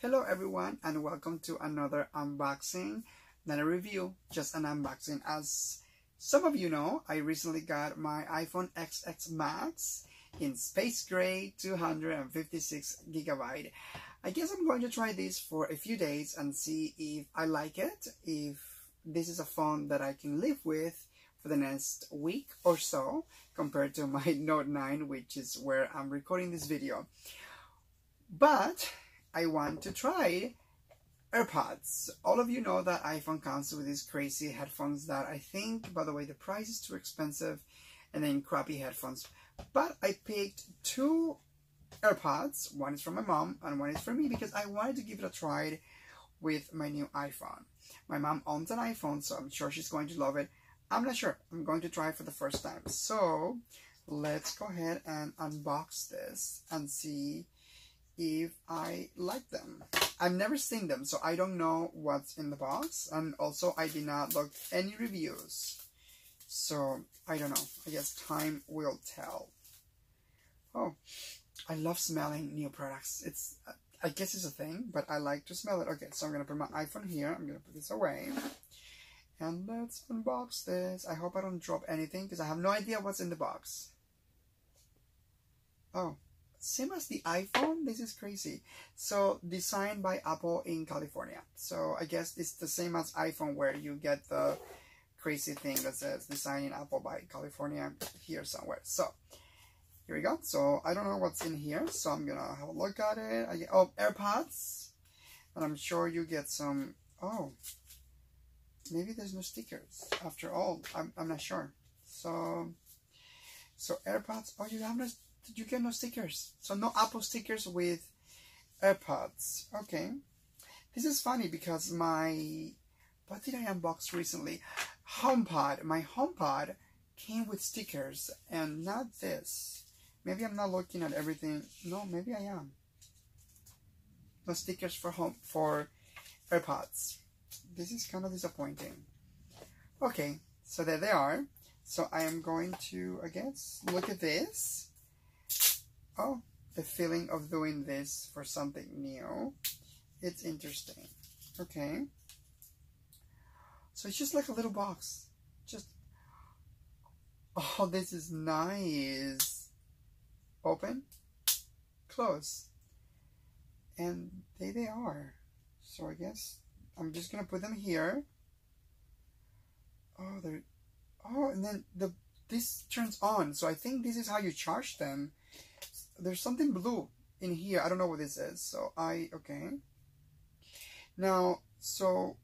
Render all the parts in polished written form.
Hello everyone, and welcome to another unboxing, not a review, just an unboxing. As some of you know, I recently got my iPhone XS Max in space gray, 256 GB. I guess I'm going to try this for a few days and see if I like it, if this is a phone that I can live with for the next week or so, compared to my Note 9, which is where I'm recording this video. But I want to try AirPods. All of you know that iPhone comes with these crazy headphones that I think, by the way, the price is too expensive, and then crappy headphones. But I picked two AirPods. One is from my mom and one is for me because I wanted to give it a try with my new iPhone. My mom owns an iPhone, so I'm sure she's going to love it. I'm not sure. I'm going to try it for the first time. So let's go ahead and unbox this and see if I like them. I've never seen them, so I don't know what's in the box, and also I did not look any reviews, so I don't know. I guess time will tell. Oh, I love smelling new products. It's, I guess it's a thing, but I like to smell it. Okay, so I'm gonna put my iPhone here. I'm gonna put this away, and let's unbox this. I hope I don't drop anything because I have no idea what's in the box. Oh. Same as the iPhone. This is crazy. So designed by Apple in California. So I guess it's the same as iPhone, where you get the crazy thing that says designed in Apple by California here somewhere. So here we go. So I don't know what's in here, so I'm gonna have a look at it. Oh, AirPods, and I'm sure you get some. Oh, maybe there's no stickers after all. I'm not sure. So AirPods. Oh, you have no. You get no stickers, so no Apple stickers with AirPods. Okay, this is funny because my, what did I unbox recently? HomePod. My HomePod came with stickers and not this. Maybe I'm not looking at everything. No, maybe I am. No stickers for AirPods. This is kind of disappointing. Okay, so there they are. So I am going to, I guess, look at this. Oh, the feeling of doing this for something new. It's interesting. Okay. So it's just like a little box. Just, oh, this is nice. Open, close. And there they are. So I guess I'm just gonna put them here. Oh, they're, oh, and then this turns on. So I think this is how you charge them. There's something blue in here. I don't know what this is. So okay. Now, so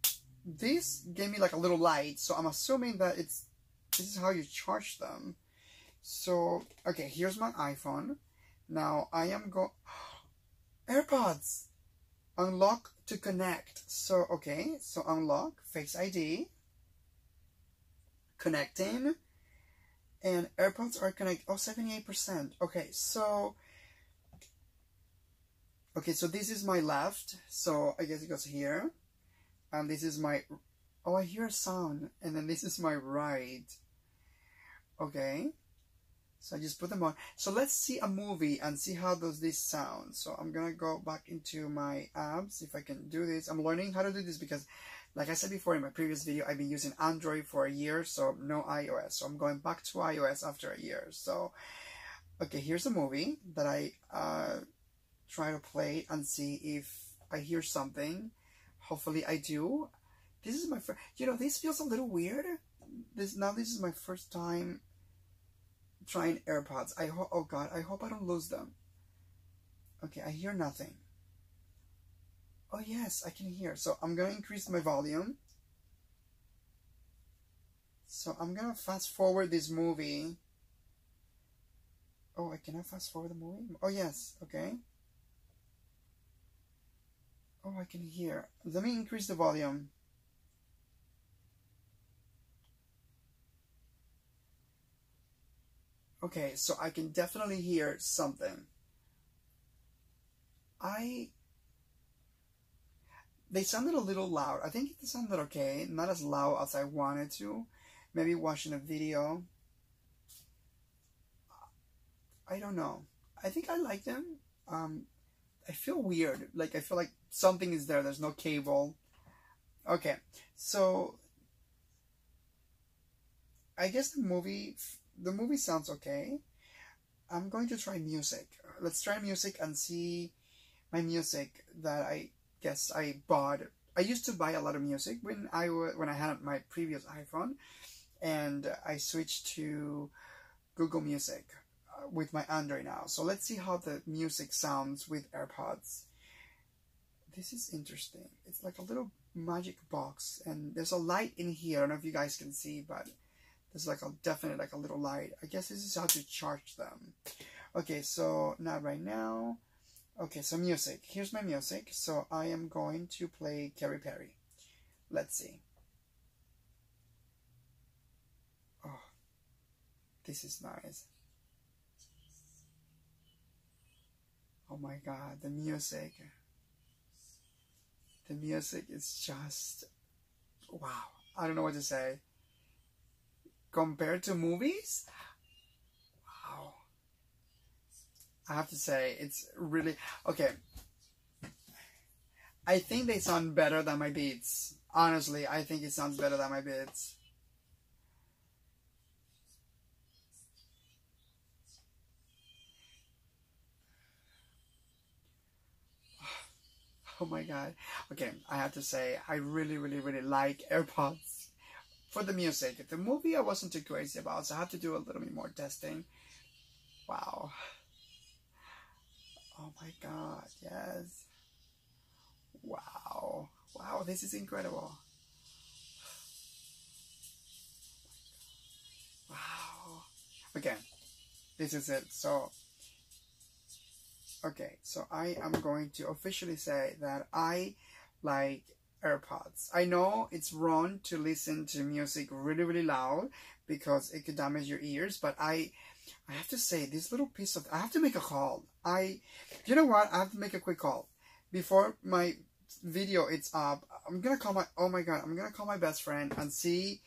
this gave me like a little light. So I'm assuming that this is how you charge them. So, okay, here's my iPhone. Now I am AirPods. Unlock to connect. So, okay. So unlock, Face ID. Connecting. And AirPods are connected. Oh, 78%. Okay, so... okay, so this is my left. So I guess it goes here. And this is my... oh, I hear a sound. And then this is my right. Okay. So I just put them on. So let's see a movie and see how does this sound. So I'm going to go back into my apps if I can do this. I'm learning how to do this because... like I said before in my previous video, I've been using Android for a year, so no iOS. So I'm going back to iOS after a year. So, okay, here's a movie that I try to play and see if I hear something. Hopefully I do. This is my first, you know, this feels a little weird. This is my first time trying AirPods. Oh God, I hope I don't lose them. Okay, I hear nothing. Oh yes, I can hear. So I'm going to increase my volume. So I'm going to fast forward this movie. Oh, I cannot fast forward the movie? Oh yes, okay. Oh, I can hear. Let me increase the volume. Okay, so I can definitely hear something. They sounded a little loud. I think it sounded okay. Not as loud as I wanted to. Maybe watching a video. I don't know. I think I like them. I feel weird. Like, I feel like something is there. There's no cable. Okay, so I guess the movie sounds okay. I'm going to try music. Let's try music and see my music that I guess I bought. I used to buy a lot of music when I had my previous iPhone, and I switched to Google Music with my Android now. So let's see how the music sounds with AirPods. This is interesting. It's like a little magic box, and there's a light in here. I don't know if you guys can see, but there's like a definite, like a little light. I guess this is how to charge them. Okay, so not right now. Okay, so music. Here's my music. So I am going to play Katy Perry. Let's see. Oh, this is nice. Oh my God, the music. The music is just, wow. I don't know what to say. Compared to movies, wow. I have to say, it's really, okay. I think they sound better than my Beats. Honestly, I think it sounds better than my Beats. Oh my God. Okay, I have to say, I really, really, really like AirPods for the music. The movie I wasn't too crazy about, so I have to do a little bit more testing. Wow. Oh my God, yes. Wow. Wow, this is incredible. Wow. Okay, this is it. So, okay, so I am going to officially say that I like AirPods. I know it's wrong to listen to music really, really loud because it could damage your ears, but I have to say, this little piece of, I have to make a call. You know what? I have to make a quick call. Before my video is up, I'm going to call my, oh my God, I'm going to call my best friend and see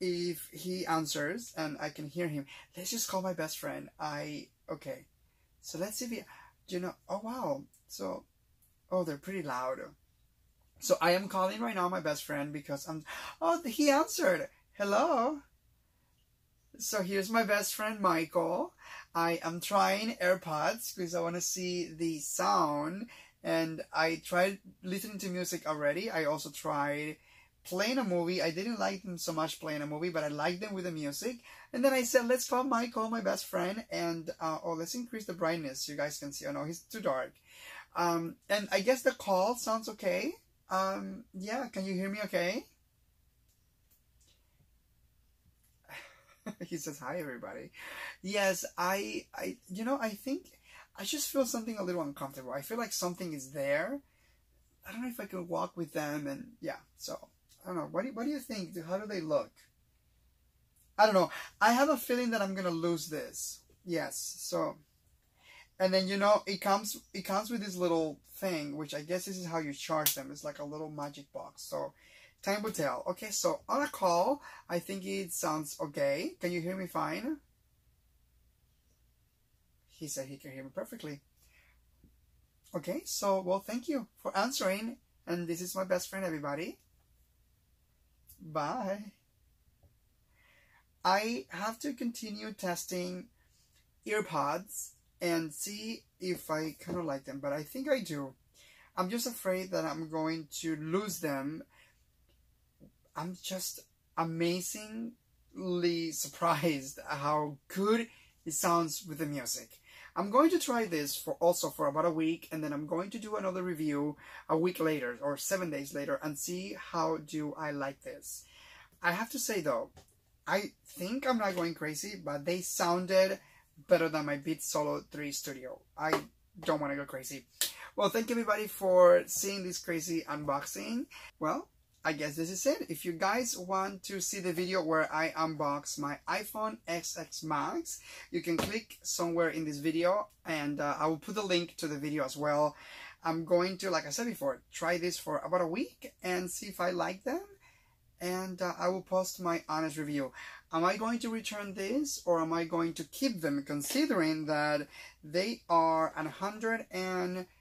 if he answers and I can hear him. Let's just call my best friend. Okay. So let's see if he, you know, oh wow. So, oh, they're pretty loud. So I am calling right now my best friend because oh, he answered. Hello. So here's my best friend, Michael. I am trying AirPods because I want to see the sound. And I tried listening to music already. I also tried playing a movie. I didn't like them so much playing a movie, but I liked them with the music. And then I said, let's call Michael, my best friend. And, oh, let's increase the brightness. You guys can see. Oh, no, he's too dark. And I guess the call sounds okay. Yeah, can you hear me okay? He says, hi, everybody. Yes, I, you know, I think I just feel something a little uncomfortable. I feel like something is there. I don't know if I can walk with them. And yeah, so I don't know. What do you think? How do they look? I don't know. I have a feeling that I'm going to lose this. Yes. So, and then, you know, it comes with this little thing, which I guess this is how you charge them. It's like a little magic box. So, time will tell. Okay, so on a call, I think it sounds okay. Can you hear me fine? He said he can hear me perfectly. Okay, so, well, thank you for answering. And this is my best friend, everybody. Bye. I have to continue testing AirPods and see if I kind of like them, but I think I do. I'm just afraid that I'm going to lose them. I'm just amazingly surprised how good it sounds with the music. I'm going to try this for about a week, and then I'm going to do another review a week later or 7 days later and see how do I like this. I have to say though, I think I'm not going crazy, but they sounded better than my Beats Solo 3 Studio. I don't want to go crazy. Well, thank you everybody for seeing this crazy unboxing. Well, I guess this is it. If you guys want to see the video where I unbox my iPhone XS Max, you can click somewhere in this video, and I will put the link to the video as well. I'm going to, like I said before, try this for about a week and see if I like them, and I will post my honest review. Am I going to return this, or am I going to keep them, considering that they are $159? I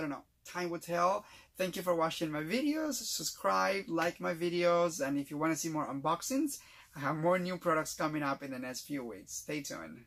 don't know. time will tell. Thank you for watching my videos. Subscribe, like my videos, and if you want to see more unboxings, I have more new products coming up in the next few weeks. Stay tuned.